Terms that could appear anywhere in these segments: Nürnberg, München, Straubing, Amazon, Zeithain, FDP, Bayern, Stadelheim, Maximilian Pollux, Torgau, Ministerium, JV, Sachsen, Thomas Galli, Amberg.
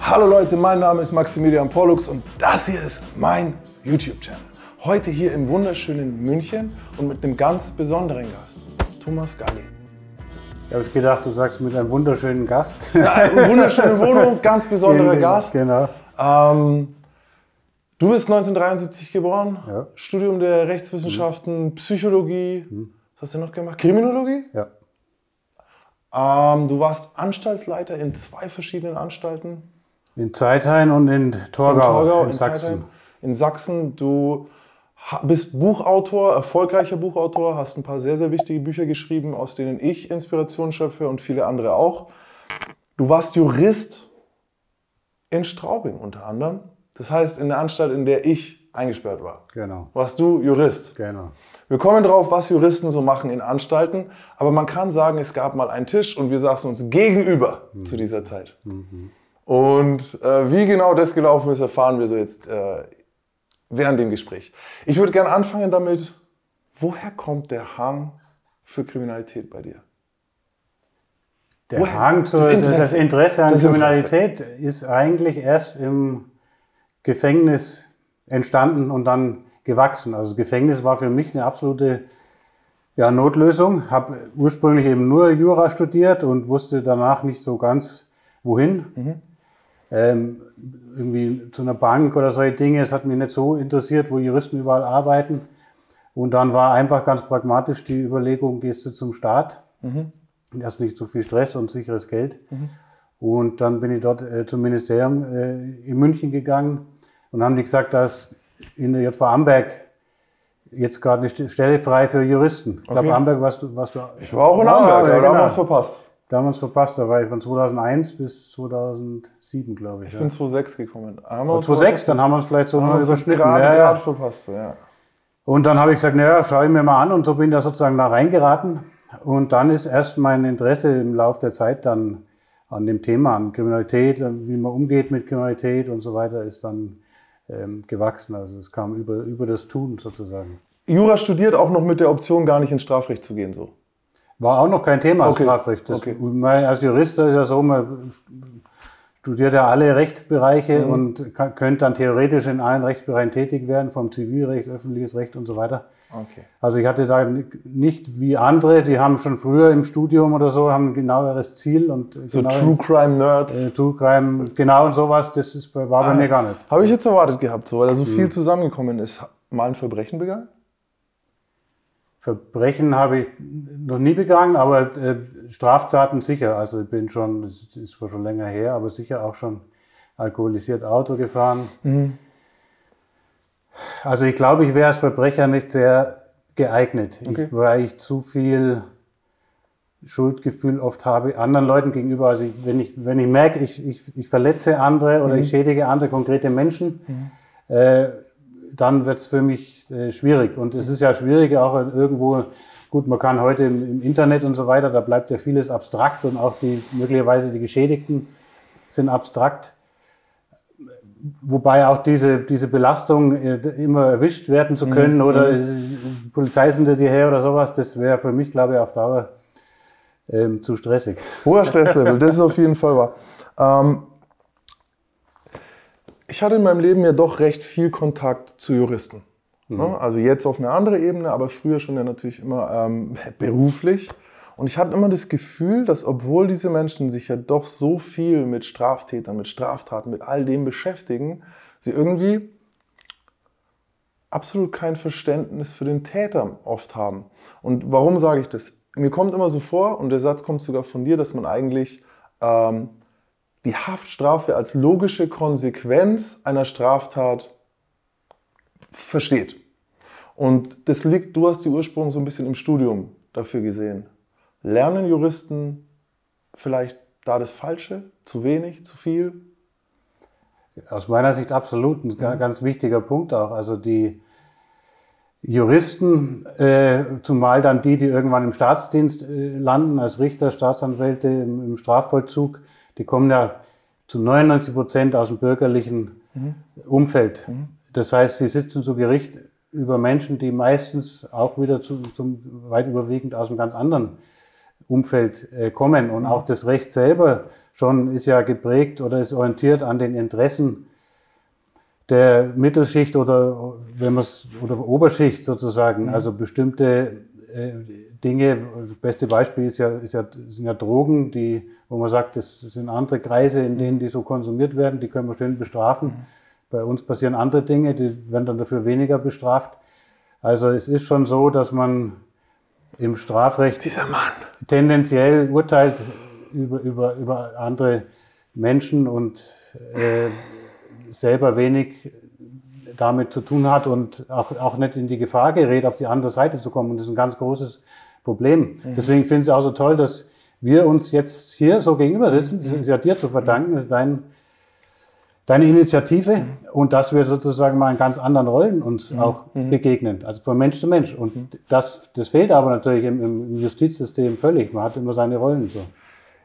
Hallo Leute, mein Name ist Maximilian Pollux und das hier ist mein YouTube-Channel. Heute hier im wunderschönen München und mit einem ganz besonderen Gast, Thomas Galli. Ich habe gedacht, du sagst mit einem wunderschönen Gast. Ja, eine wunderschöne Wohnung, ganz besonderer Gast. Genau. Du bist 1973 geboren, ja. Studium der Rechtswissenschaften, Psychologie, was hast du noch gemacht? Kriminologie? Ja. Du warst Anstaltsleiter in zwei verschiedenen Anstalten. In Zeithain und in Torgau, in Sachsen. Zeithain, in Sachsen. Du bist Buchautor, erfolgreicher Buchautor, hast ein paar sehr, sehr wichtige Bücher geschrieben, aus denen ich Inspiration schöpfe und viele andere auch. Du warst Jurist in Straubing unter anderem. Das heißt, in der Anstalt, in der ich eingesperrt war. Genau. Warst du Jurist. Genau. Wir kommen drauf, was Juristen so machen in Anstalten. Aber man kann sagen, es gab mal einen Tisch und wir saßen uns gegenüber zu dieser Zeit. Und wie genau das gelaufen ist, erfahren wir so jetzt während dem Gespräch. Ich würde gerne anfangen damit, woher kommt der Hang für Kriminalität bei dir? Der Hang zu das Interesse an Kriminalität ist eigentlich erst im Gefängnis entstanden und dann gewachsen. Also Gefängnis war für mich eine absolute Notlösung. Habe ursprünglich eben nur Jura studiert und wusste danach nicht so ganz, wohin. Irgendwie zu einer Bank oder solche Dinge. Es hat mich nicht so interessiert, wo Juristen überall arbeiten. Und dann war einfach ganz pragmatisch die Überlegung, gehst du zum Staat, erst nicht zu viel Stress und sicheres Geld. Und dann bin ich dort zum Ministerium in München gegangen und haben die gesagt, dass in der JV Amberg jetzt gerade eine Stelle frei für Juristen. Ich glaube, Amberg warst du. Ich war auch in Amberg, aber da haben wir uns verpasst. Damals verpasst, da war ich von 2001 bis 2007, glaube ich. Ich bin 2006 gekommen. 2006, dann haben wir uns vielleicht so mal überschnitten. Gerade verpasst, ja. Und dann habe ich gesagt, naja, schau ich mir mal an, und so bin ich da sozusagen da reingeraten. Und dann ist erst mein Interesse im Laufe der Zeit dann an dem Thema, an Kriminalität, wie man umgeht mit Kriminalität und so weiter, ist dann gewachsen. Also es kam über das Tun sozusagen. Jura studiert auch noch mit der Option, gar nicht ins Strafrecht zu gehen, so? War auch noch kein Thema als Strafrecht. Als Jurist ist ja so, man studiert ja alle Rechtsbereiche und könnte dann theoretisch in allen Rechtsbereichen tätig werden, vom Zivilrecht, öffentliches Recht und so weiter. Also ich hatte da nicht wie andere, die haben schon früher im Studium oder so, haben ein genaueres Ziel. Und so True Crime Nerds. True Crime, genau, und sowas, das ist, war bei mir gar nicht. Habe ich jetzt erwartet gehabt, so, weil da so viel zusammengekommen ist. Mal ein Verbrechen begangen? Verbrechen habe ich noch nie begangen, aber Straftaten sicher. Also ich bin schon, das ist zwar schon länger her, aber sicher auch schon alkoholisiert Auto gefahren. Also ich glaube, ich wäre als Verbrecher nicht sehr geeignet, weil ich zu viel Schuldgefühl oft habe anderen Leuten gegenüber. Also ich, wenn ich merke, ich verletze andere oder ich schädige andere konkrete Menschen, dann wird es für mich schwierig. Und es ist ja schwierig, auch irgendwo, gut, man kann heute im Internet und so weiter, da bleibt ja vieles abstrakt und auch die, möglicherweise die Geschädigten sind abstrakt. Wobei auch diese Belastung, immer erwischt werden zu können oder die Polizei sind hinter dir her oder sowas, das wäre für mich, glaube ich, auf Dauer zu stressig. Hoher Stresslevel, das ist auf jeden Fall wahr. Ich hatte in meinem Leben ja doch recht viel Kontakt zu Juristen. Also jetzt auf eine andere Ebene, aber früher schon ja natürlich immer beruflich. Und ich hatte immer das Gefühl, dass obwohl diese Menschen sich ja doch so viel mit Straftätern, mit Straftaten, mit all dem beschäftigen, sie irgendwie absolut kein Verständnis für den Täter oft haben. Und warum sage ich das? Mir kommt immer so vor, und der Satz kommt sogar von dir, dass man eigentlich die Haftstrafe als logische Konsequenz einer Straftat versteht. Und das liegt, du hast die Ursprung so ein bisschen im Studium dafür gesehen. Lernen Juristen vielleicht da das Falsche? Zu wenig? Zu viel? Aus meiner Sicht absolut. Ein ganz wichtiger Punkt auch. Also die Juristen, zumal dann die irgendwann im Staatsdienst landen, als Richter, Staatsanwälte im Strafvollzug, die kommen ja zu 99% aus dem bürgerlichen Umfeld. Das heißt, sie sitzen zu Gericht über Menschen, die meistens auch wieder weit überwiegend aus einem ganz anderen Umfeld kommen. Und auch das Recht selber schon ist ja geprägt oder ist orientiert an den Interessen der Mittelschicht oder wenn man es oder Oberschicht sozusagen, also bestimmte Dinge. Das beste Beispiel sind ja Drogen, die, wo man sagt, das sind andere Kreise, in denen die so konsumiert werden, die können wir schön bestrafen. Bei uns passieren andere Dinge, die werden dann dafür weniger bestraft. Also es ist schon so, dass man im Strafrecht tendenziell urteilt über andere Menschen und selber wenig damit zu tun hat und auch nicht in die Gefahr gerät, auf die andere Seite zu kommen. Und das ist ein ganz großes Problem. Deswegen finde ich es auch so toll, dass wir uns jetzt hier so gegenüber sitzen. Das ist ja dir zu verdanken, das ist deine Initiative und dass wir sozusagen mal in ganz anderen Rollen uns auch begegnen, also von Mensch zu Mensch. Und das fehlt aber natürlich im Justizsystem völlig. Man hat immer seine Rollen so.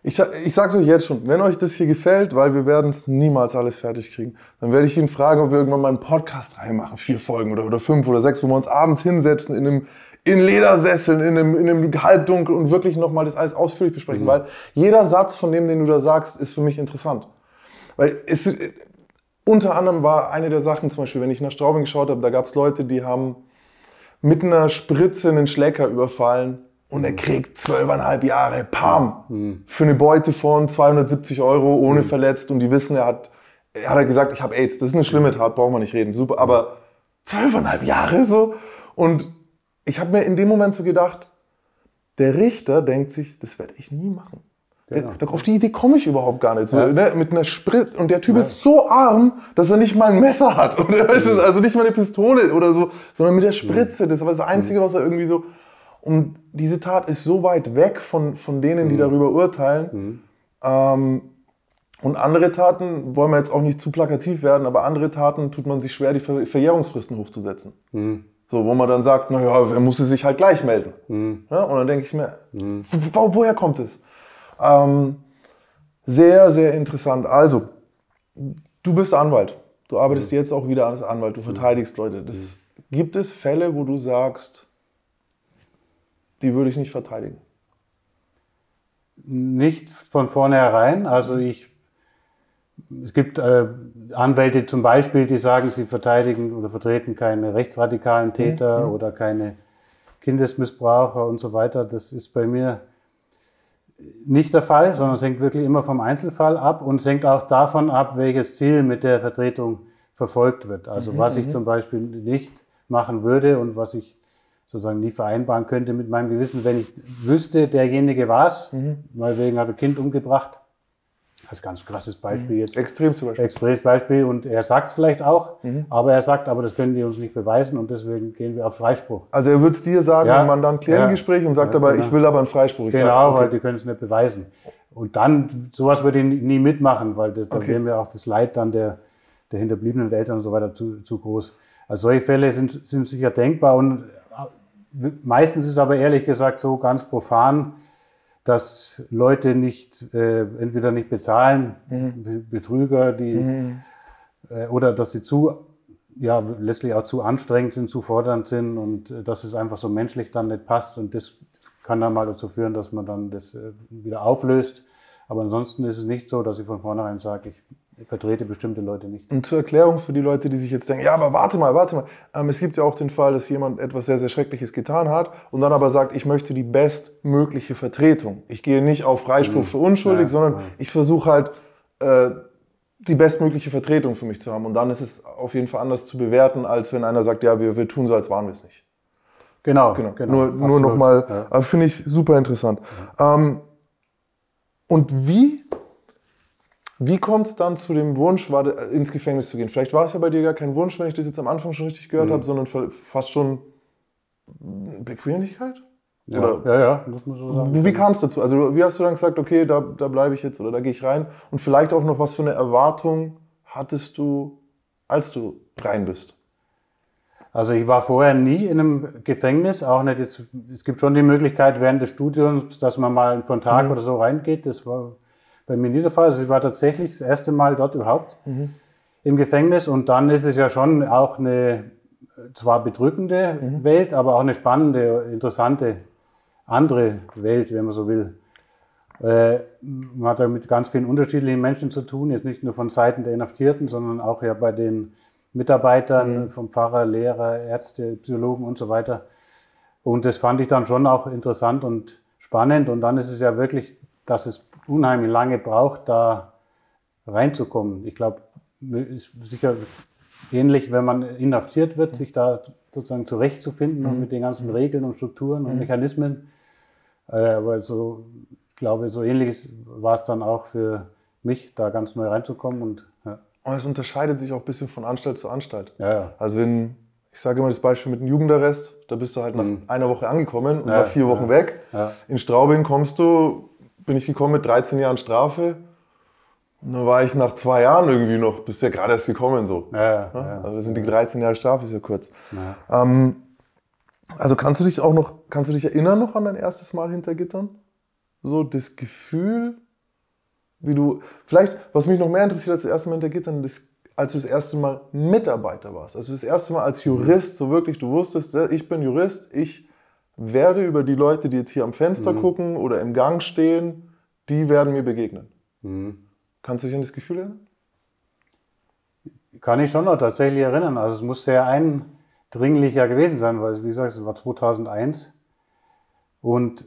Ich sage es euch jetzt schon, wenn euch das hier gefällt, weil wir werden es niemals alles fertig kriegen, dann werde ich ihn fragen, ob wir irgendwann mal einen Podcast reinmachen, 4 Folgen oder 5 oder 6, wo wir uns abends hinsetzen in Ledersesseln, in einem Halbdunkel und wirklich nochmal das alles ausführlich besprechen, weil jeder Satz von dem, den du da sagst, ist für mich interessant. Weil es, unter anderem war eine der Sachen, zum Beispiel, wenn ich nach Straubing geschaut habe, da gab es Leute, die haben mit einer Spritze einen Schläger überfallen. Und er kriegt 12,5 Jahre, pam, für eine Beute von 270 € ohne verletzt. Und die wissen, er hat gesagt, ich habe AIDS. Das ist eine schlimme Tat, brauchen wir nicht reden. Super, aber 12,5 Jahre so. Und ich habe mir in dem Moment so gedacht, der Richter denkt sich, das werde ich nie machen. Genau. Auf die Idee komme ich überhaupt gar nicht. So, ne? Mit einer Sprit. Und der Typ ist so arm, dass er nicht mal ein Messer hat. Oder? Also nicht mal eine Pistole oder so, sondern mit der Spritze. Das war das Einzige, was er irgendwie so... Und diese Tat ist so weit weg von denen, die darüber urteilen. Und andere Taten, wollen wir jetzt auch nicht zu plakativ werden, aber andere Taten tut man sich schwer, die Verjährungsfristen hochzusetzen. So, wo man dann sagt, naja, er muss sich halt gleich melden. Ja, und dann denke ich mir, woher kommt es? Sehr, sehr interessant. Also, du bist Anwalt. Du arbeitest jetzt auch wieder als Anwalt. Du verteidigst Leute. Gibt es Fälle, wo du sagst... Die würde ich nicht verteidigen. Nicht von vornherein. Also es gibt Anwälte zum Beispiel, die sagen, sie verteidigen oder vertreten keine rechtsradikalen Täter oder keine Kindesmissbraucher und so weiter. Das ist bei mir nicht der Fall, sondern es hängt wirklich immer vom Einzelfall ab und es hängt auch davon ab, welches Ziel mit der Vertretung verfolgt wird. Also was ich zum Beispiel nicht machen würde und was ich sozusagen nie vereinbaren könnte mit meinem Gewissen, wenn ich wüsste, derjenige war es, meinetwegen hat er ein Kind umgebracht. Das ist ein ganz krasses Beispiel jetzt. Extremes Beispiel. Extremes Beispiel und er sagt es vielleicht auch, aber er sagt, aber das können die uns nicht beweisen und deswegen gehen wir auf Freispruch. Also er würde es dir sagen, wenn man dann klärt ein Gespräch und sagt aber, ich will aber einen Freispruch. Genau, weil die können es nicht beweisen. Und dann, sowas würde ich nie mitmachen, weil das, dann wäre mir auch das Leid dann der hinterbliebenen Eltern und so weiter zu groß. Also solche Fälle sind sicher denkbar und meistens ist aber ehrlich gesagt so ganz profan, dass Leute nicht, entweder nicht bezahlen, Betrüger, die, oder dass sie letztlich auch zu anstrengend sind, zu fordernd sind und dass es einfach so menschlich dann nicht passt und das kann dann mal dazu führen, dass man dann das wieder auflöst. Aber ansonsten ist es nicht so, dass ich von vornherein sage, ich vertrete bestimmte Leute nicht. Und zur Erklärung für die Leute, die sich jetzt denken, ja, aber warte mal. Es gibt ja auch den Fall, dass jemand etwas sehr, sehr Schreckliches getan hat und dann aber sagt, ich möchte die bestmögliche Vertretung. Ich gehe nicht auf Freispruch für unschuldig, sondern ich versuche halt, die bestmögliche Vertretung für mich zu haben. Und dann ist es auf jeden Fall anders zu bewerten, als wenn einer sagt, ja, wir tun so, als waren wir es nicht. Genau. Nur nochmal, finde ich super interessant. Und wie kommt es dann zu dem Wunsch, ins Gefängnis zu gehen? Vielleicht war es ja bei dir gar kein Wunsch, wenn ich das jetzt am Anfang schon richtig gehört habe, sondern fast schon Bequemlichkeit? Ja, muss man so sagen. Wie kam es dazu? Also wie hast du dann gesagt, okay, da bleibe ich jetzt oder da gehe ich rein? Und vielleicht auch noch, was für eine Erwartung hattest du, als du rein bist? Also ich war vorher nie in einem Gefängnis, auch nicht jetzt. Es gibt schon die Möglichkeit während des Studiums, dass man mal von Tag oder so reingeht. Das war bei mir nie der Fall. Also ich war tatsächlich das erste Mal dort überhaupt im Gefängnis. Und dann ist es ja schon auch eine zwar bedrückende Welt, aber auch eine spannende, interessante andere Welt, wenn man so will. Man hat ja mit ganz vielen unterschiedlichen Menschen zu tun, jetzt nicht nur von Seiten der Inhaftierten, sondern auch ja bei den Mitarbeitern, vom Pfarrer, Lehrer, Ärzte, Psychologen und so weiter. Und das fand ich dann schon auch interessant und spannend. Und dann ist es ja wirklich, dass es unheimlich lange braucht, da reinzukommen. Ich glaube, ist sicher ähnlich, wenn man inhaftiert wird, sich da sozusagen zurechtzufinden und mit den ganzen Regeln und Strukturen und Mechanismen. Aber so, ich glaube, so ähnlich war es dann auch für mich, da ganz neu reinzukommen. Und ja. Und es unterscheidet sich auch ein bisschen von Anstalt zu Anstalt. Ja, ja. Also wenn, ich sage immer das Beispiel mit dem Jugendarrest, da bist du halt nach einer Woche angekommen und ja, nach 4 Wochen weg. Ja. In Straubing kommst du, bin ich gekommen mit 13 Jahren Strafe. Und dann war ich nach 2 Jahren irgendwie noch, bist ja gerade erst gekommen so. Ja, ja. Also das sind die 13 Jahre Strafe, ist ja kurz. Ja. Also kannst du dich erinnern noch an dein erstes Mal hinter Gittern? So das Gefühl, wie du, vielleicht, was mich noch mehr interessiert als das erste Mal hinter Gittern, als du das erste Mal Mitarbeiter warst, also das erste Mal als Jurist, so wirklich, du wusstest, ich bin Jurist, ich werde über die Leute, die jetzt hier am Fenster gucken oder im Gang stehen, die werden mir begegnen. Mhm. Kannst du dich an das Gefühl erinnern? Kann ich schon noch tatsächlich erinnern. Also es muss sehr eindringlicher gewesen sein, weil, wie gesagt, es war 2001. Und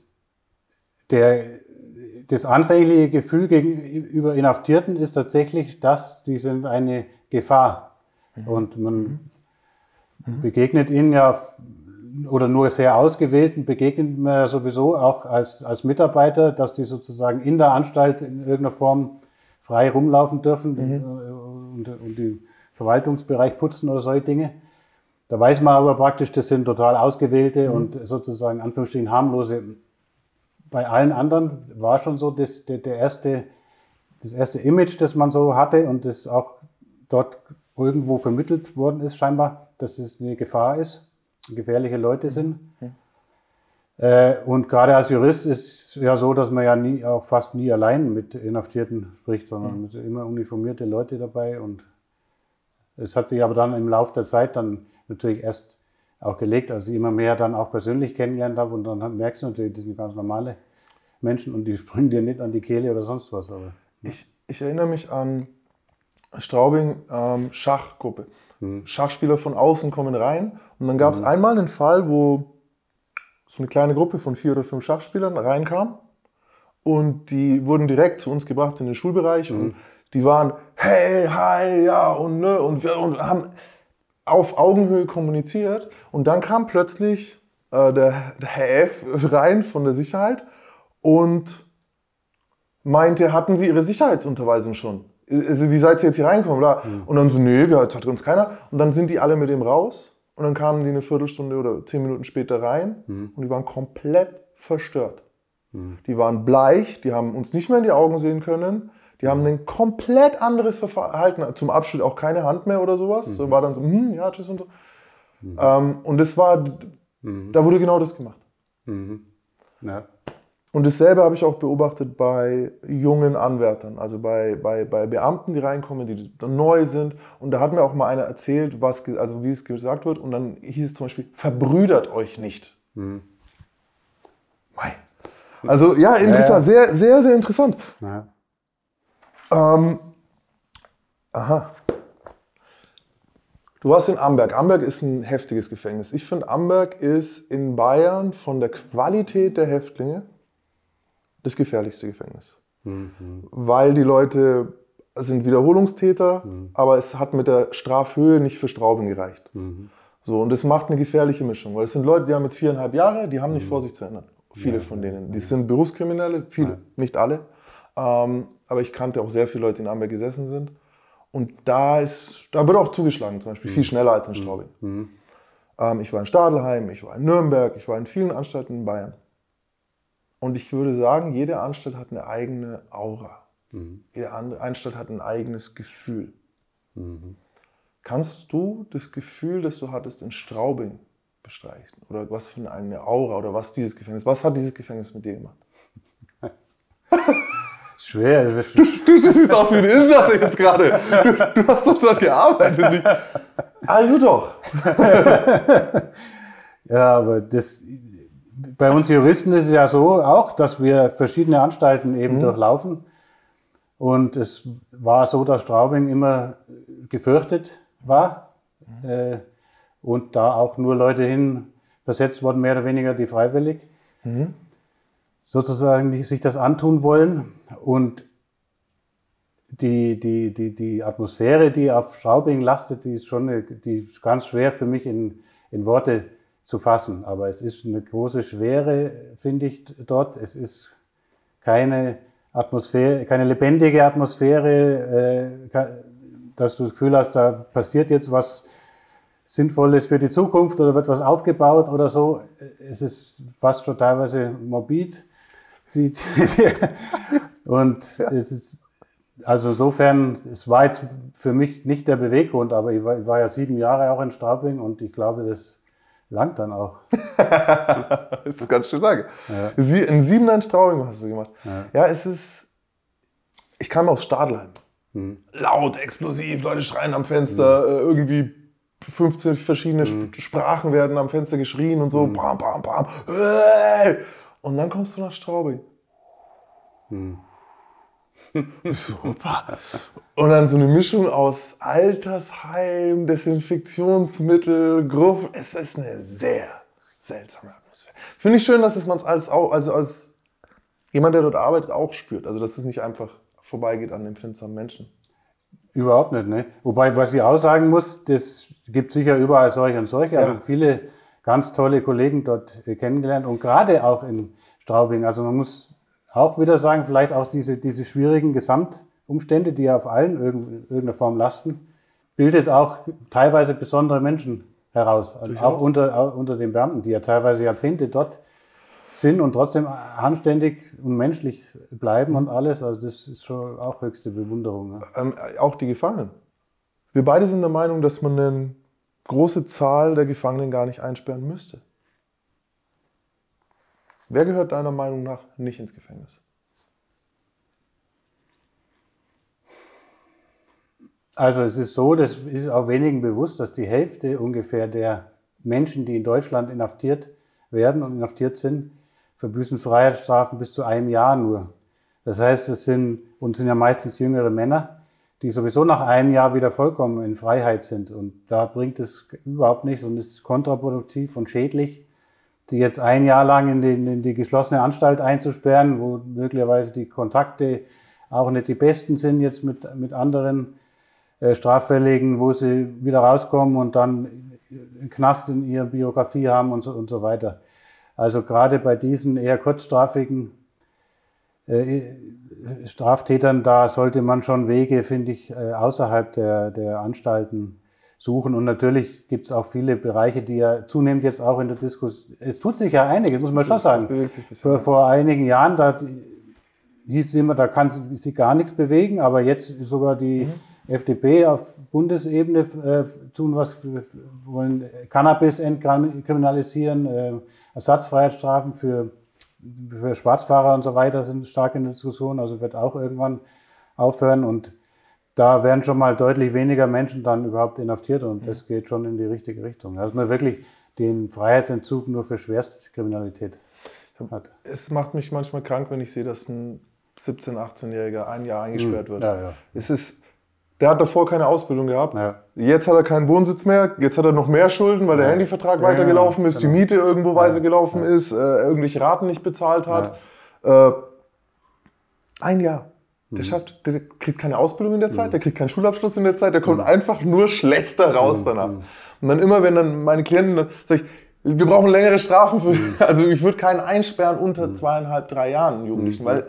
das anfängliche Gefühl gegenüber Inhaftierten ist tatsächlich, dass die sind eine Gefahr. Und man begegnet ihnen ja, oder nur sehr ausgewählten begegnet man sowieso auch als Mitarbeiter, dass die sozusagen in der Anstalt in irgendeiner Form frei rumlaufen dürfen und den Verwaltungsbereich putzen oder solche Dinge. Da weiß man aber praktisch, das sind total ausgewählte und sozusagen Anführungsstrichen harmlose. Bei allen anderen war schon so das erste Image, das man so hatte und das auch dort irgendwo vermittelt worden ist scheinbar, dass es eine Gefahr ist, gefährliche Leute sind. Und gerade als Jurist ist es ja so, dass man ja fast nie allein mit Inhaftierten spricht, sondern immer uniformierte Leute dabei. Und es hat sich aber dann im Laufe der Zeit dann natürlich erst auch gelegt, als ich immer mehr dann auch persönlich kennengelernt habe. Und dann merkst du natürlich, die sind ganz normale Menschen und die springen dir nicht an die Kehle oder sonst was. Aber, ja. Ich erinnere mich an Straubing Schachgruppe. Schachspieler von außen kommen rein. Und dann gab es einmal einen Fall, wo so eine kleine Gruppe von 4 oder 5 Schachspielern reinkam und die wurden direkt zu uns gebracht in den Schulbereich und die waren hey, hi, ja und ne und haben auf Augenhöhe kommuniziert und dann kam plötzlich der Herr F. rein von der Sicherheit und meinte, hatten sie ihre Sicherheitsunterweisung schon? Also, wie seid ihr jetzt hier reingekommen? Und dann so, nee, jetzt hat uns keiner und dann sind die alle mit dem raus. Und dann kamen die eine Viertelstunde oder 10 Minuten später rein und die waren komplett verstört. Die waren bleich, die haben uns nicht mehr in die Augen sehen können. Die haben ein komplett anderes Verhalten. Zum Abschied auch keine Hand mehr oder sowas. So war dann so, ja, tschüss und so. Und das war, da wurde genau das gemacht. Ja. Und dasselbe habe ich auch beobachtet bei jungen Anwärtern, also bei Beamten, die reinkommen, die neu sind. Und da hat mir auch mal einer erzählt, also wie es gesagt wird. Und dann hieß es zum Beispiel, verbrüdert euch nicht. Mei. Also ja, interessant, sehr, sehr, sehr interessant. Ja. Du warst in Amberg. Amberg ist ein heftiges Gefängnis. Ich finde, Amberg ist in Bayern von der Qualität der Häftlinge das gefährlichste Gefängnis. Weil die Leute sind Wiederholungstäter, aber es hat mit der Strafhöhe nicht für Straubing gereicht. So, und das macht eine gefährliche Mischung, weil es sind Leute, die haben jetzt 4,5 Jahre, die haben nicht vor sich zu ändern. Viele von denen. Die sind Berufskriminelle, viele, nicht alle. Aber ich kannte auch sehr viele Leute, die in Amberg gesessen sind. Und da wird auch zugeschlagen, zum Beispiel viel schneller als in Straubing. Ich war in Stadelheim, ich war in Nürnberg, ich war in vielen Anstalten in Bayern. Und ich würde sagen, jede Anstalt hat eine eigene Aura. Jede Anstalt hat ein eigenes Gefühl. Kannst du das Gefühl, das du hattest, in Straubing bestreichen? Oder was für eine Aura oder was hat dieses Gefängnis mit dir gemacht? Schwer. Du siehst aus wie ein Insasse jetzt gerade. Du hast doch dort gearbeitet. Nicht? Also doch. Ja, aber das... Bei uns Juristen ist es ja so auch, dass wir verschiedene Anstalten eben durchlaufen. Und es war so, dass Straubing immer gefürchtet war und da auch nur Leute hin versetzt wurden, mehr oder weniger, die freiwillig sozusagen sich das antun wollen. Und die Atmosphäre, die auf Straubing lastet, die ist schon die ist ganz schwer für mich in Worte zu fassen. Aber es ist eine große Schwere, finde ich, dort. Es ist keine Atmosphäre, keine lebendige Atmosphäre, dass du das Gefühl hast, da passiert jetzt was Sinnvolles für die Zukunft oder wird was aufgebaut oder so. Es ist fast schon teilweise morbid. Und es ist, also insofern, es war jetzt für mich nicht der Beweggrund, aber ich war ja 7 Jahre auch in Straubing und ich glaube, das langt dann auch. Das ist ganz schön lange. Ja. Sie, in 7 Jahren Straubing hast du gemacht. Ja, es ist, ich kam aus Stadelheim. Laut, explosiv, Leute schreien am Fenster, irgendwie 15 verschiedene Sprachen werden am Fenster geschrien und so. Bam, bam, bam. Und dann kommst du nach Straubing. Super. Und dann so eine Mischung aus Altersheim, Desinfektionsmittel, Gruft. Es ist eine sehr seltsame Atmosphäre. Finde ich schön, dass es man es als jemand, der dort arbeitet, auch spürt. Also, dass es nicht einfach vorbeigeht an empfindsamen Menschen. Überhaupt nicht, ne? Wobei, was ich auch sagen muss, das gibt sicher überall solche und solche. Ja. Also viele ganz tolle Kollegen dort kennengelernt und gerade auch in Straubing. Also man muss auch wieder sagen, vielleicht auch diese schwierigen Gesamtumstände, die ja auf allen irgendeiner Form lasten, bildet auch teilweise besondere Menschen heraus. Also auch unter den Beamten, die ja teilweise Jahrzehnte dort sind und trotzdem anständig und menschlich bleiben und alles. Also das ist schon auch höchste Bewunderung. Ne? Auch die Gefangenen. Wir beide sind der Meinung, dass man eine große Zahl der Gefangenen gar nicht einsperren müsste. Wer gehört deiner Meinung nach nicht ins Gefängnis? Also es ist so, das ist auch wenigen bewusst, dass die Hälfte ungefähr der Menschen, die in Deutschland inhaftiert werden und inhaftiert sind, verbüßen Freiheitsstrafen bis zu 1 Jahr nur. Das heißt, es sind ja meistens jüngere Männer, die sowieso nach 1 Jahr wieder vollkommen in Freiheit sind. Und da bringt es überhaupt nichts und ist kontraproduktiv und schädlich, die jetzt 1 Jahr lang in die geschlossene Anstalt einzusperren, wo möglicherweise die Kontakte auch nicht die besten sind jetzt mit anderen Straffälligen, wo sie wieder rauskommen und dann einen Knast in ihrer Biografie haben und so weiter. Also gerade bei diesen eher kurzstrafigen Straftätern, da sollte man schon Wege, finde ich, außerhalb der Anstalten suchen. Und natürlich gibt es auch viele Bereiche, die ja zunehmend jetzt auch in der Diskussion, es tut sich ja einiges, muss man schon sagen. Vor einigen Jahren, da hieß es immer, da kann sich gar nichts bewegen, aber jetzt sogar die FDP auf Bundesebene tun was, wollen Cannabis entkriminalisieren, Ersatzfreiheitsstrafen für Schwarzfahrer und so weiter sind stark in der Diskussion, also wird auch irgendwann aufhören und da werden schon mal deutlich weniger Menschen dann überhaupt inhaftiert und das geht schon in die richtige Richtung. Also man wirklich den Freiheitsentzug nur für Schwerstkriminalität hat. Es macht mich manchmal krank, wenn ich sehe, dass ein 17-, 18-Jähriger 1 Jahr eingesperrt wird. Ja, ja. Es ist, der hat davor keine Ausbildung gehabt, ja. Jetzt hat er keinen Wohnsitz mehr, jetzt hat er noch mehr Schulden, weil der Handyvertrag weitergelaufen ist, die Miete irgendwo weise gelaufen ist, irgendwelche Raten nicht bezahlt hat. Ja. 1 Jahr. Der schafft, der kriegt keine Ausbildung in der Zeit, der kriegt keinen Schulabschluss in der Zeit, der kommt einfach nur schlechter raus danach. Und dann immer, wenn dann meine Klienten, dann sag ich, wir brauchen längere Strafen für, also ich würde keinen einsperren unter 2,5, 3 Jahren Jugendlichen, weil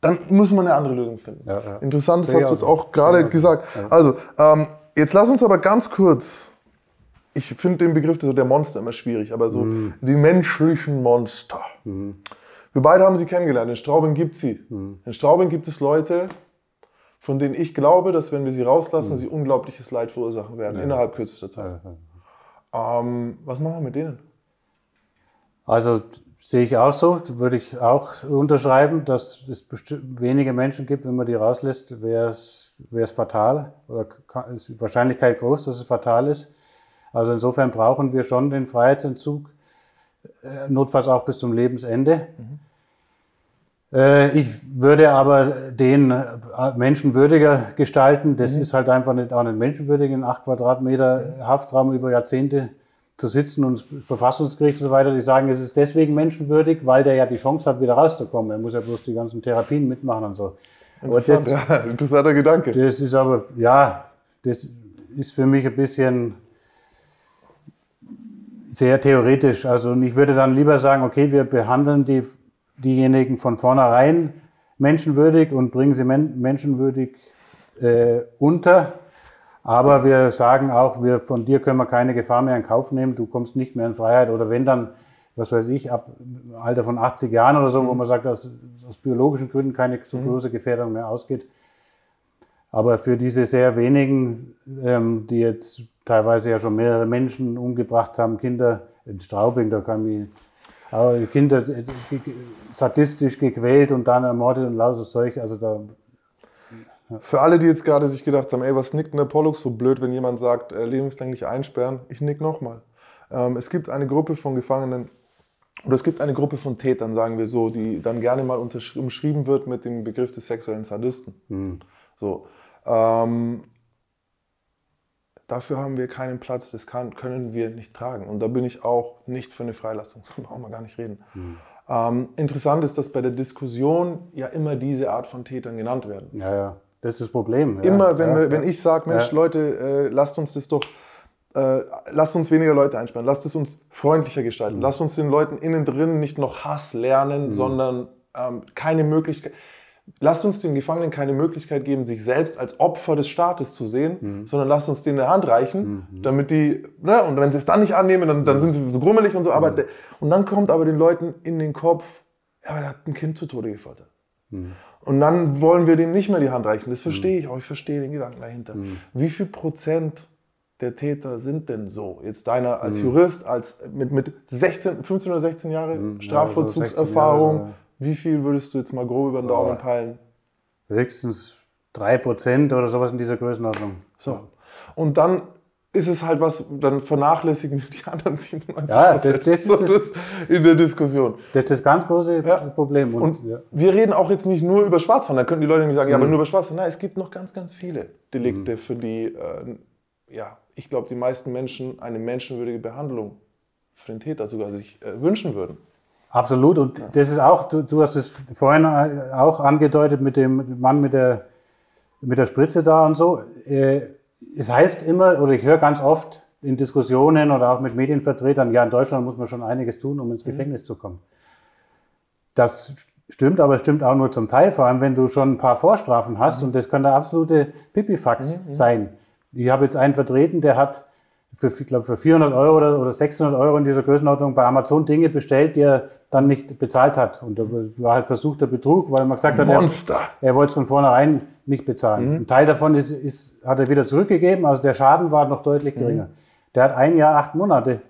dann muss man eine andere Lösung finden. Ja, ja. Interessant, das hast du jetzt auch gerade gesagt. Ja. Also, jetzt lass uns aber ganz kurz, ich finde den Begriff so der Monster immer schwierig, aber so die menschlichen Monster. Wir beide haben sie kennengelernt. In Straubing gibt es sie. In Straubing gibt es Leute, von denen ich glaube, dass wenn wir sie rauslassen, sie unglaubliches Leid verursachen werden, innerhalb kürzester Zeit. Was machen wir mit denen? Also sehe ich auch so, würde ich auch unterschreiben, dass es wenige Menschen gibt, wenn man die rauslässt, wäre es fatal oder ist die Wahrscheinlichkeit groß, dass es fatal ist. Also insofern brauchen wir schon den Freiheitsentzug notfalls auch bis zum Lebensende. Mhm. Ich würde aber den menschenwürdiger gestalten. Das ist halt einfach auch nicht menschenwürdig, in 8 Quadratmeter Haftraum über Jahrzehnte zu sitzen, und das Verfassungsgericht und so weiter, die sagen, es ist deswegen menschenwürdig, weil der ja die Chance hat, wieder rauszukommen. Er muss ja bloß die ganzen Therapien mitmachen und so. Interessanter Gedanke. Das ist aber, ja, das ist für mich ein bisschen sehr theoretisch. Also ich würde dann lieber sagen, okay, wir behandeln diejenigen von vornherein menschenwürdig und bringen sie menschenwürdig unter. Aber wir sagen auch, von dir können wir keine Gefahr mehr in Kauf nehmen, du kommst nicht mehr in Freiheit. Oder wenn dann, was weiß ich, ab dem Alter von 80 Jahren oder so, wo man sagt, dass aus biologischen Gründen keine so große Gefährdung mehr ausgeht. Aber für diese sehr wenigen, die jetzt teilweise ja schon mehrere Menschen umgebracht haben, Kinder in Straubing, da kann ich Kinder sadistisch gequält und dann ermordet und lauses Zeug, also da... Für alle, die jetzt gerade sich gedacht haben, ey, was nickt der Pollux so blöd, wenn jemand sagt, lebenslänglich einsperren, ich nick nochmal. Es gibt eine Gruppe von Gefangenen, oder es gibt eine Gruppe von Tätern, sagen wir so, die dann gerne mal umschrieben wird mit dem Begriff des sexuellen Sadisten. Mhm. So, dafür haben wir keinen Platz, das können wir nicht tragen. Und da bin ich auch nicht für eine Freilassung, da brauchen wir gar nicht reden. Mhm. Interessant ist, dass bei der Diskussion ja immer diese Art von Tätern genannt werden. Ja, ja. Das ist das Problem. Ja, immer, wenn ich sage, Mensch, Leute, lasst uns das doch, lasst uns weniger Leute einsperren, lasst es uns freundlicher gestalten, lasst uns den Leuten innen drin nicht noch Hass lernen, sondern keine Möglichkeit, lasst uns den Gefangenen keine Möglichkeit geben, sich selbst als Opfer des Staates zu sehen, sondern lasst uns denen eine Hand reichen, damit die, ne, und wenn sie es dann nicht annehmen, dann sind sie so grummelig und so, aber, und dann kommt aber den Leuten in den Kopf, ja, aber der hat ein Kind zu Tode gefoltert. Mhm. Und dann wollen wir dem nicht mehr die Hand reichen. Das verstehe ich auch. Ich verstehe den Gedanken dahinter. Wie viel Prozent der Täter sind denn so? Jetzt deiner als Jurist, als mit 15 oder 16 Jahre Strafvollzugserfahrung, also 16 Jahre, wie viel würdest du jetzt mal grob über den Daumen peilen? Höchstens 3% oder sowas in dieser Größenordnung. So. Und dann ist es halt was, dann vernachlässigen wir die anderen 97%. Ja, das ist in der Diskussion. Das ist das ganz große Problem. Und wir reden auch jetzt nicht nur über Schwarzfahren, dann können die Leute nicht sagen, ja, aber nur über Schwarzfahren. Nein, es gibt noch ganz, ganz viele Delikte, für die, ja, ich glaube, die meisten Menschen eine menschenwürdige Behandlung für den Täter sogar sich wünschen würden. Absolut, und das ist auch, du hast es vorhin auch angedeutet mit dem Mann mit der Spritze da und so. Es heißt immer, oder ich höre ganz oft in Diskussionen oder auch mit Medienvertretern, ja, in Deutschland muss man schon einiges tun, um ins Gefängnis zu kommen. Das stimmt, aber es stimmt auch nur zum Teil, vor allem wenn du schon ein paar Vorstrafen hast, und das kann der absolute Pipifax sein. Ich habe jetzt einen vertreten, der hat für 400 € oder 600 € in dieser Größenordnung bei Amazon Dinge bestellt, die er dann nicht bezahlt hat. Und da war halt versuchter Betrug, weil man gesagt hat, er wollte es von vornherein nicht bezahlen. Ein Teil davon hat er wieder zurückgegeben, also der Schaden war noch deutlich geringer. Der hat 1 Jahr 8 Monate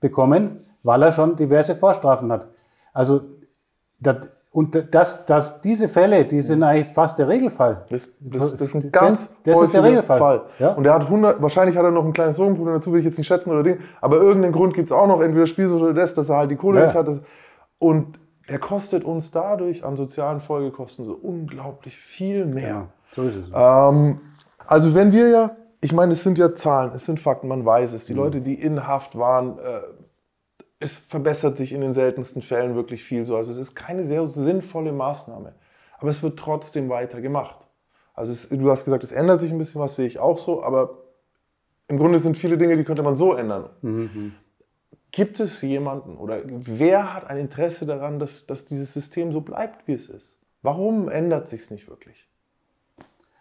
bekommen, weil er schon diverse Vorstrafen hat. Also, diese Fälle, die sind eigentlich fast der Regelfall. Das ist ein ganz häufiger Fall. Ja? Und er hat wahrscheinlich hat er noch ein kleines Drogenproblem, dazu will ich jetzt nicht schätzen oder Ding, aber irgendeinen Grund gibt es auch noch, entweder Spielsucht oder das, dass er halt die Kohle nicht hat. Und er kostet uns dadurch an sozialen Folgekosten so unglaublich viel mehr. Ja, so ist es. Also wenn wir ich meine, es sind ja Zahlen, es sind Fakten, man weiß es. Die Leute, die in Haft waren, es verbessert sich in den seltensten Fällen wirklich viel so. Also es ist keine sehr sinnvolle Maßnahme, aber es wird trotzdem weiter gemacht. Also du hast gesagt, es ändert sich ein bisschen was, sehe ich auch so, aber im Grunde sind viele Dinge, die könnte man so ändern. Gibt es jemanden oder wer hat ein Interesse daran, dass dieses System so bleibt, wie es ist? Warum ändert sich es nicht wirklich?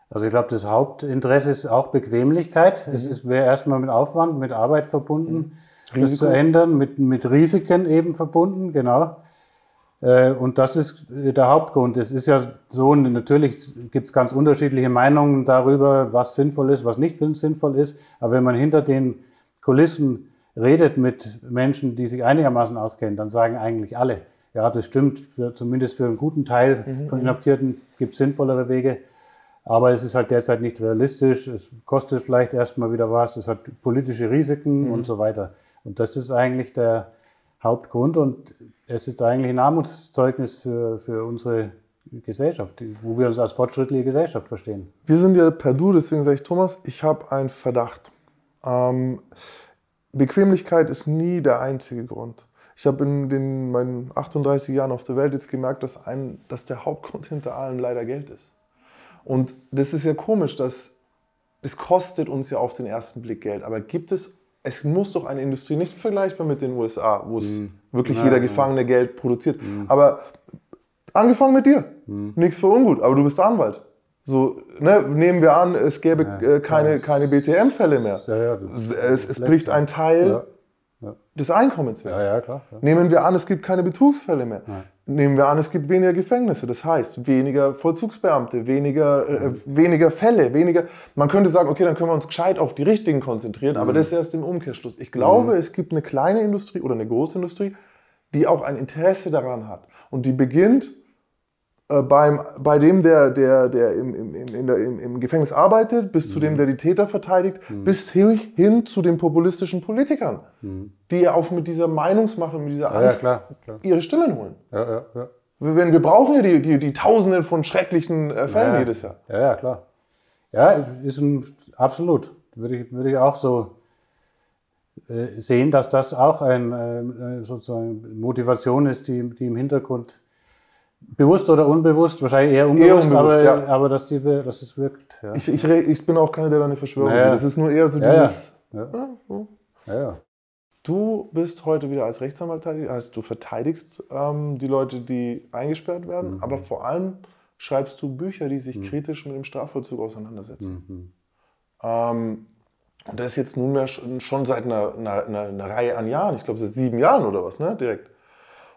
Also ich glaube, das Hauptinteresse ist auch Bequemlichkeit. Es wäre erstmal mit Aufwand, mit Arbeit verbunden. Das zu ändern, mit Risiken eben verbunden, genau. Und das ist der Hauptgrund. Es ist ja so, natürlich gibt es ganz unterschiedliche Meinungen darüber, was sinnvoll ist, was nicht sinnvoll ist. Aber wenn man hinter den Kulissen redet mit Menschen, die sich einigermaßen auskennen, dann sagen eigentlich alle, ja, das stimmt, zumindest für einen guten Teil von Inhaftierten gibt es sinnvollere Wege. Aber es ist halt derzeit nicht realistisch, es kostet vielleicht erstmal wieder was, es hat politische Risiken und so weiter. Und das ist eigentlich der Hauptgrund und es ist eigentlich ein Armutszeugnis für unsere Gesellschaft, wo wir uns als fortschrittliche Gesellschaft verstehen. Wir sind ja per Du, deswegen sage ich, Thomas, ich habe einen Verdacht. Bequemlichkeit ist nie der einzige Grund. Ich habe in meinen 38 Jahren auf der Welt jetzt gemerkt, dass der Hauptgrund hinter allem leider Geld ist. Und das ist ja komisch, dass es kostet uns ja auf den ersten Blick Geld. Aber es muss doch eine Industrie, nicht vergleichbar mit den USA, wo es wirklich jeder Gefangene Geld produziert. Aber angefangen mit dir, nichts für ungut, aber du bist Anwalt. So, ne, nehmen wir an, es gäbe keine BTM-Fälle mehr. Ja, ja, es bricht ein Teil des Einkommens weg. Ja, ja, klar, ja. Nehmen wir an, es gibt keine Betrugsfälle mehr. Ja. Nehmen wir an, es gibt weniger Gefängnisse. Das heißt, weniger Vollzugsbeamte, weniger Fälle, weniger. Man könnte sagen, okay, dann können wir uns gescheit auf die Richtigen konzentrieren, aber das ist erst im Umkehrschluss. Ich glaube, es gibt eine kleine Industrie oder eine große Industrie, die auch ein Interesse daran hat. Und die beginnt bei dem, der im Gefängnis arbeitet, bis zu dem, der die Täter verteidigt, bis hin zu den populistischen Politikern, die auch mit dieser Meinungsmache, mit dieser Angst ihre Stimmen holen. Ja, ja, ja. Wir brauchen ja die Tausenden von schrecklichen Fällen jedes Jahr. Ja, ja, klar. Ja, ist absolut. Würde ich auch so sehen, dass das auch sozusagen Motivation ist, die im Hintergrund bewusst oder unbewusst, wahrscheinlich eher unbewusst aber dass es wirkt. Ja. Ich bin auch keiner, der da eine Verschwörung sieht. Das ist nur eher so dieses... Ja. Ja. Ja, ja. Du bist heute wieder als Rechtsanwalt tätig, also du verteidigst die Leute, die eingesperrt werden, aber vor allem schreibst du Bücher, die sich kritisch mit dem Strafvollzug auseinandersetzen. Und das ist jetzt nunmehr schon seit einer Reihe an Jahren, ich glaube seit 7 Jahren oder was, ne? Direkt.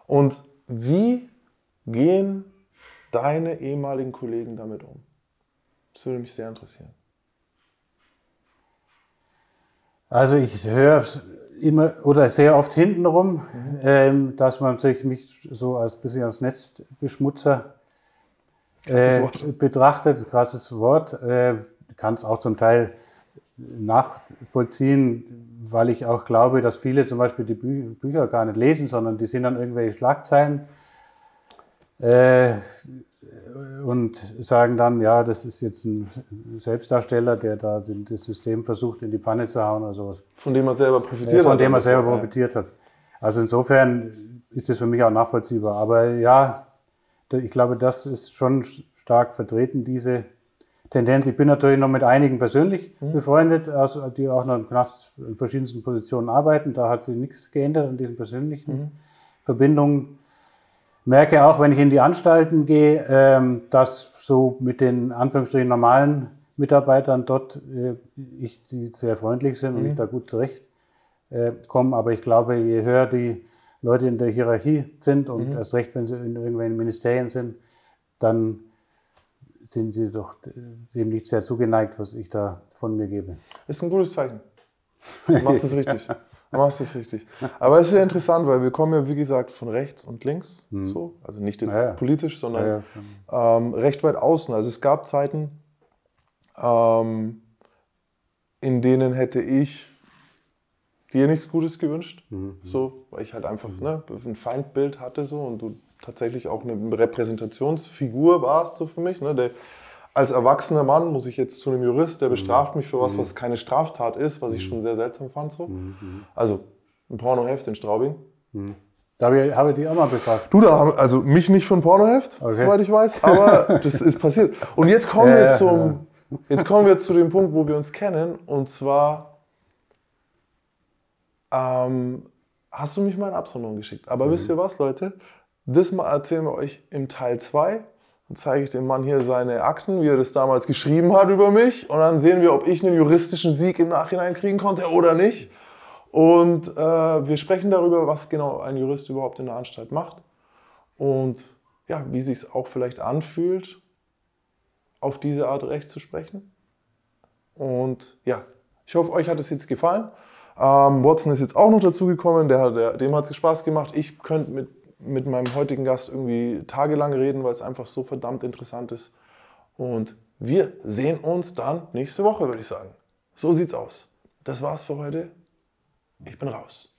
Und wie gehen deine ehemaligen Kollegen damit um? Das würde mich sehr interessieren. Also ich höre immer oder sehr oft hintenrum, dass man natürlich mich so als bisschen als Netzbeschmutzer betrachtet. Krasses Wort. Kann es auch zum Teil nachvollziehen, weil ich auch glaube, dass viele zum Beispiel die Bücher gar nicht lesen, sondern die sind dann irgendwelche Schlagzeilen. Und sagen dann, ja, das ist jetzt ein Selbstdarsteller, der da das System versucht, in die Pfanne zu hauen oder sowas. Von dem er selber profitiert hat. Von dem er selber profitiert hat. Also insofern ist das für mich auch nachvollziehbar. Aber ja, ich glaube, das ist schon stark vertreten, diese Tendenz. Ich bin natürlich noch mit einigen persönlich befreundet, also die auch noch im Knast in verschiedensten Positionen arbeiten. Da hat sich nichts geändert an diesen persönlichen Verbindungen. Merke auch, wenn ich in die Anstalten gehe, dass so mit den Anführungsstrichen normalen Mitarbeitern dort, die sehr freundlich sind und ich da gut zurechtkomme. Aber ich glaube, je höher die Leute in der Hierarchie sind und erst recht, wenn sie in irgendwelchen Ministerien sind, dann sind sie doch dem nicht sehr zugeneigt, was ich da von mir gebe. Das ist ein gutes Zeichen. Du machst es richtig. Du machst das richtig. Aber es ist ja interessant, weil wir kommen ja, wie gesagt, von rechts und links. So. Also nicht jetzt politisch, sondern recht weit außen. Also es gab Zeiten, in denen hätte ich dir nichts Gutes gewünscht. So, weil ich halt einfach ein Feindbild hatte so, und du tatsächlich auch eine Repräsentationsfigur warst so für mich. Ne? Als erwachsener Mann muss ich jetzt zu einem Jurist, der bestraft mich für was keine Straftat ist, was ich schon sehr seltsam fand. So. Also ein Pornoheft in Straubing. Da habe ich dich auch mal befragt. Du, also mich nicht für ein Pornoheft, soweit ich weiß, aber das ist passiert. Und jetzt kommen, jetzt kommen wir zu dem Punkt, wo wir uns kennen. Und zwar hast du mich mal in Absonderung geschickt. Aber wisst ihr was, Leute? Das mal erzählen wir euch im Teil 2. Dann zeige ich dem Mann hier seine Akten, wie er das damals geschrieben hat über mich. Und dann sehen wir, ob ich einen juristischen Sieg im Nachhinein kriegen konnte oder nicht. Und wir sprechen darüber, was genau ein Jurist überhaupt in der Anstalt macht. Und ja, wie es sich auch vielleicht anfühlt, auf diese Art Recht zu sprechen. Und ja, ich hoffe, euch hat es jetzt gefallen. Watson ist jetzt auch noch dazugekommen, dem hat es Spaß gemacht. Ich könnte mit meinem heutigen Gast irgendwie tagelang reden, weil es einfach so verdammt interessant ist. Und wir sehen uns dann nächste Woche, würde ich sagen. So sieht's aus. Das war's für heute. Ich bin raus.